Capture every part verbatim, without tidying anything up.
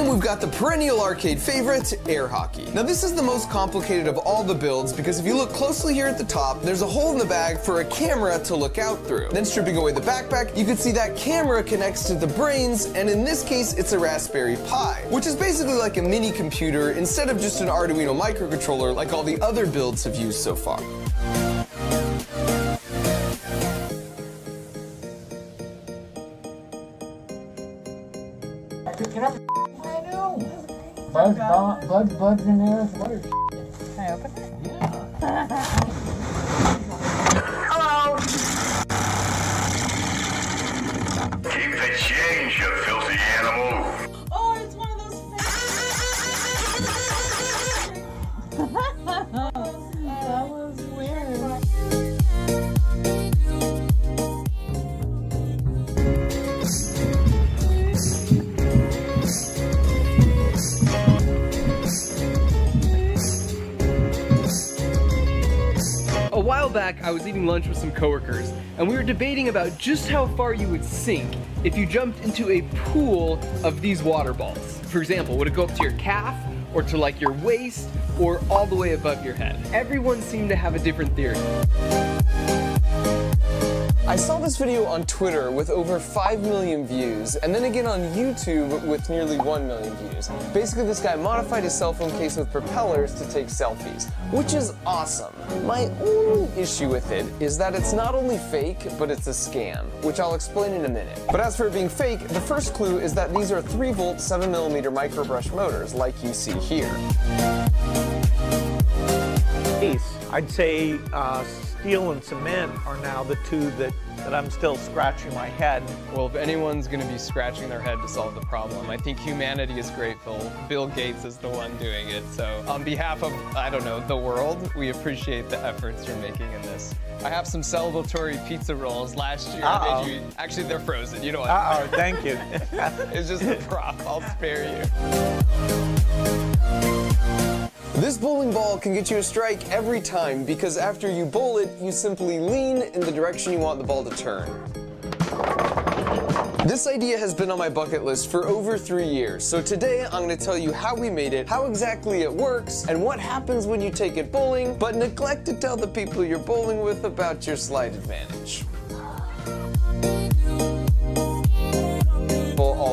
We've got the perennial arcade favorite, air hockey. Now this is the most complicated of all the builds because if you look closely here at the top, there's a hole in the bag for a camera to look out through. Then stripping away the backpack, you can see that camera connects to the brains, and in this case, it's a Raspberry Pi, which is basically like a mini computer instead of just an Arduino microcontroller like all the other builds have used so far. Bugs, bugs, bugs, bugs in there. What is shit? Can I open it? Yeah. Hello! Keep the change, you filthy animal! Oh, it's one of those... That was back, I was eating lunch with some coworkers, and we were debating about just how far you would sink if you jumped into a pool of these water balls. For example, would it go up to your calf, or to like your waist, or all the way above your head? Everyone seemed to have a different theory. I saw this video on Twitter with over five million views, and then again on YouTube with nearly one million views. Basically, this guy modified his cell phone case with propellers to take selfies, which is awesome. My only issue with it is that it's not only fake, but it's a scam, which I'll explain in a minute. But as for it being fake, the first clue is that these are three volt, seven millimeter microbrush motors, like you see here. I'd say uh, steel and cement are now the two that, that I'm still scratching my head. Well, if anyone's going to be scratching their head to solve the problem, I think humanity is grateful. Bill Gates is the one doing it. So on behalf of, I don't know, the world, we appreciate the efforts you're making in this. I have some celebratory pizza rolls last year. Uh-oh. Did you, actually, they're frozen. You don't want to. Uh-oh, thank you. It's just a prop. I'll spare you. This bowling ball can get you a strike every time because after you bowl it, you simply lean in the direction you want the ball to turn. This idea has been on my bucket list for over three years, so today I'm going to tell you how we made it, how exactly it works, and what happens when you take it bowling, but neglect to tell the people you're bowling with about your slide advantage.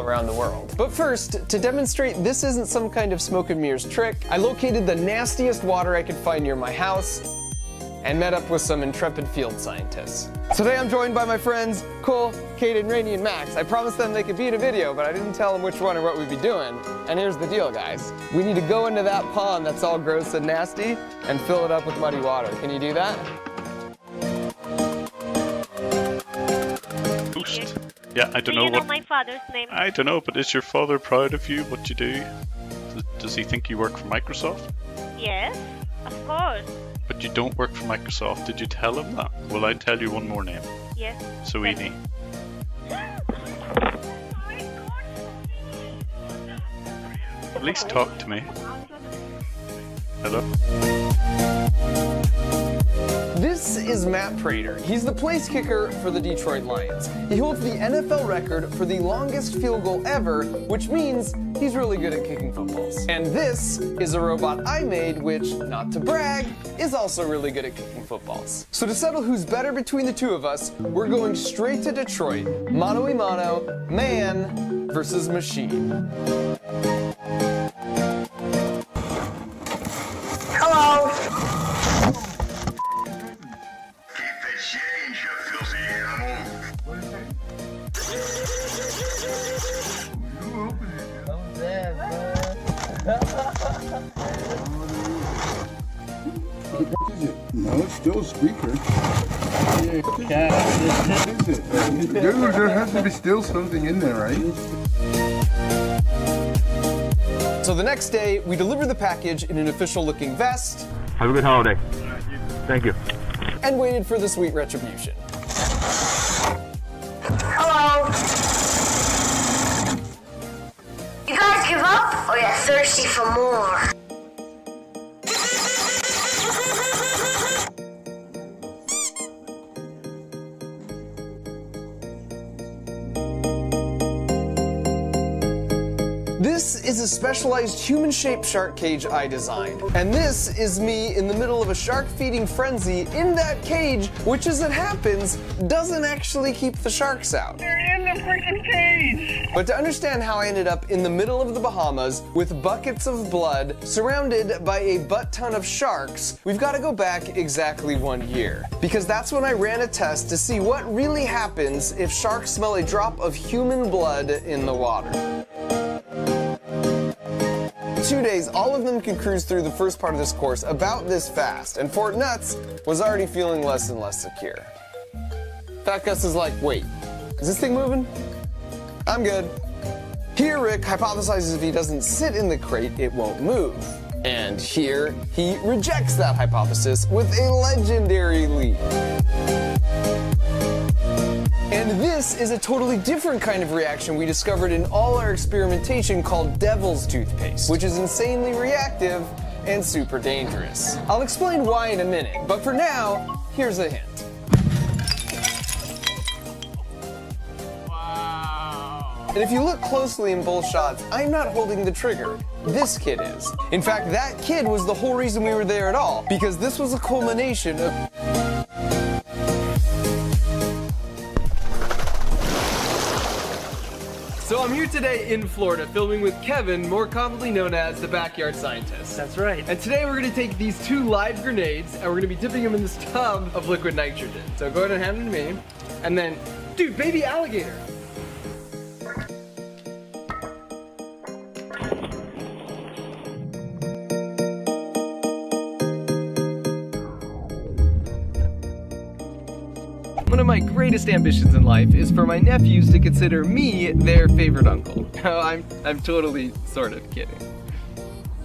Around the world. But first, to demonstrate this isn't some kind of smoke and mirrors trick, I located the nastiest water I could find near my house and met up with some intrepid field scientists. Today I'm joined by my friends Cole, Kate, and Rainey, and Max. I promised them they could be in a video, but I didn't tell them which one or what we'd be doing. And here's the deal, guys. We need to go into that pond that's all gross and nasty and fill it up with muddy water. Can you do that? Boost. Yeah, I don't do know what. Know my father's name? I don't know, but is your father proud of you? What you do? Does he think you work for Microsoft? Yes, of course. But you don't work for Microsoft. Did you tell him that? Well, I tell you one more name. Yes. Sweeney. At least talk to me. Hello. This is Matt Prater. He's the place kicker for the Detroit Lions. He holds the N F L record for the longest field goal ever, which means he's really good at kicking footballs. And this is a robot I made, which, not to brag, is also really good at kicking footballs. So to settle who's better between the two of us, we're going straight to Detroit. Mano a mano, man versus machine. Hello! No, it's still a speaker. Dude, there has to be still something in there, right? So the next day, we deliver the package in an official-looking vest. Have a good holiday. Thank you. And waited for the sweet retribution. Hello! You guys give up, or you're thirsty for more? This is a specialized human-shaped shark cage I designed. And this is me in the middle of a shark feeding frenzy in that cage, which, as it happens, doesn't actually keep the sharks out. They're in the freaking cage! But to understand how I ended up in the middle of the Bahamas with buckets of blood, surrounded by a butt-ton of sharks, we've got to go back exactly one year. Because that's when I ran a test to see what really happens if sharks smell a drop of human blood in the water. Two days, all of them could cruise through the first part of this course about this fast, and Fort Nuts was already feeling less and less secure. Fat Gus is like, wait, is this thing moving? I'm good. Here, Rick hypothesizes if he doesn't sit in the crate, it won't move. And here, he rejects that hypothesis with a legendary leap. And this is a totally different kind of reaction we discovered in all our experimentation called Devil's Toothpaste, which is insanely reactive and super dangerous. I'll explain why in a minute, but for now, here's a hint. Wow. And if you look closely in both shots, I'm not holding the trigger. This kid is. In fact, that kid was the whole reason we were there at all, because this was a culmination of... So I'm here today in Florida filming with Kevin, more commonly known as the Backyard Scientist. That's right. And today we're going to take these two live grenades and we're going to be dipping them in this tub of liquid nitrogen. So go ahead and hand them to me. And then, dude, baby alligator. One of my greatest ambitions in life is for my nephews to consider me their favorite uncle. No, I'm, I'm totally sort of kidding.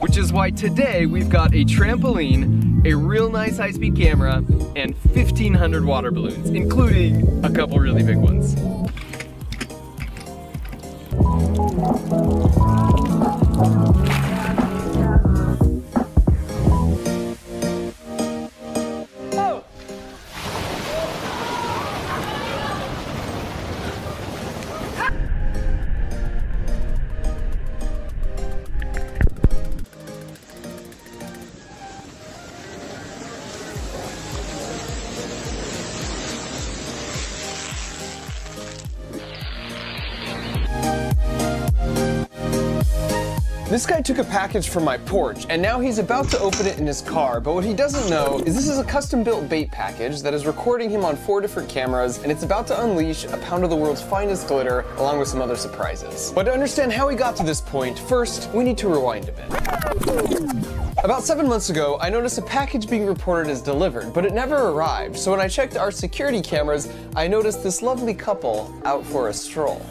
Which is why today we've got a trampoline, a real nice high-speed camera, and fifteen hundred water balloons, including a couple really big ones. This guy took a package from my porch, and now he's about to open it in his car, but what he doesn't know is this is a custom-built bait package that is recording him on four different cameras, and it's about to unleash a pound of the world's finest glitter, along with some other surprises. But to understand how he got to this point, first, we need to rewind a bit. About seven months ago, I noticed a package being reported as delivered, but it never arrived, so when I checked our security cameras, I noticed this lovely couple out for a stroll.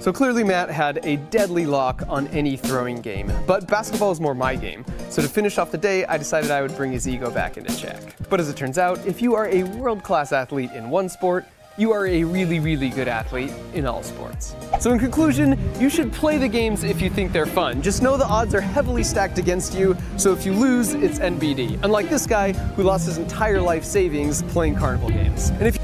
So clearly Matt had a deadly lock on any throwing game, but basketball is more my game. So to finish off the day, I decided I would bring his ego back into check. But as it turns out, if you are a world-class athlete in one sport, you are a really, really good athlete in all sports. So in conclusion, you should play the games if you think they're fun. Just know the odds are heavily stacked against you, so if you lose, it's N B D. Unlike this guy who lost his entire life savings playing carnival games. And if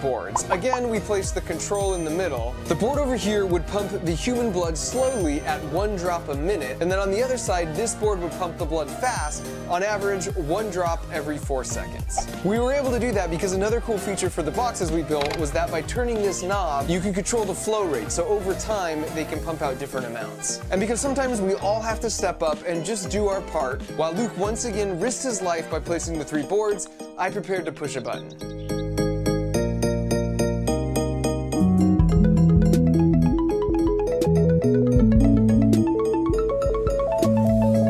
boards. Again, we place the control in the middle. The board over here would pump the human blood slowly at one drop a minute, and then on the other side, this board would pump the blood fast, on average, one drop every four seconds. We were able to do that because another cool feature for the boxes we built was that by turning this knob, you can control the flow rate, so over time, they can pump out different amounts. And because sometimes we all have to step up and just do our part, while Luke once again risked his life by placing the three boards, I prepared to push a button.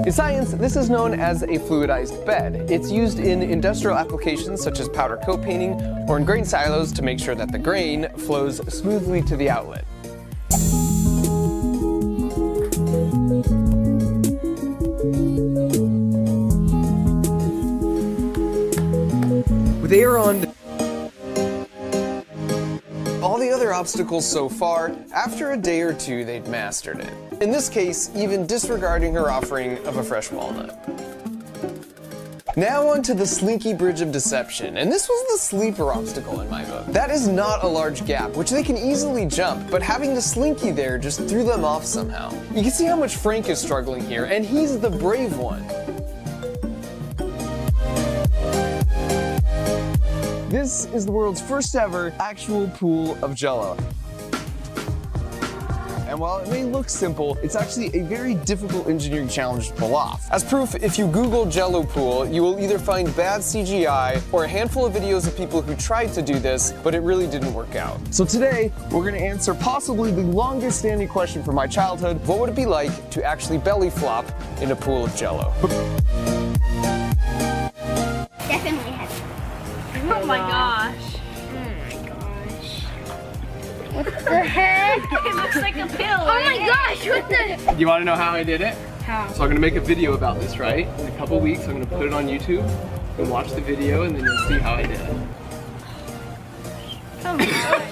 In science, this is known as a fluidized bed. It's used in industrial applications such as powder coat painting or in grain silos to make sure that the grain flows smoothly to the outlet. With air on, all the other obstacles so far, after a day or two, they'd mastered it. In this case, even disregarding her offering of a fresh walnut. Now onto the slinky bridge of deception, and this was the sleeper obstacle in my book. That is not a large gap, which they can easily jump, but having the slinky there just threw them off somehow. You can see how much Frank is struggling here, and he's the brave one. This is the world's first ever actual pool of Jell-O. And while it may look simple, it's actually a very difficult engineering challenge to pull off. As proof, if you Google Jell-O pool, you will either find bad C G I or a handful of videos of people who tried to do this, but it really didn't work out. So today, we're gonna answer possibly the longest standing question from my childhood: what would it be like to actually belly flop in a pool of Jell-O? Definitely heavy. Oh my gosh. What the heck? It looks like a pill. Oh my gosh, what the? You want to know how I did it? How? So I'm going to make a video about this, right? In a couple weeks, I'm going to put it on YouTube and watch the video, and then you'll see how I did it. Oh my gosh.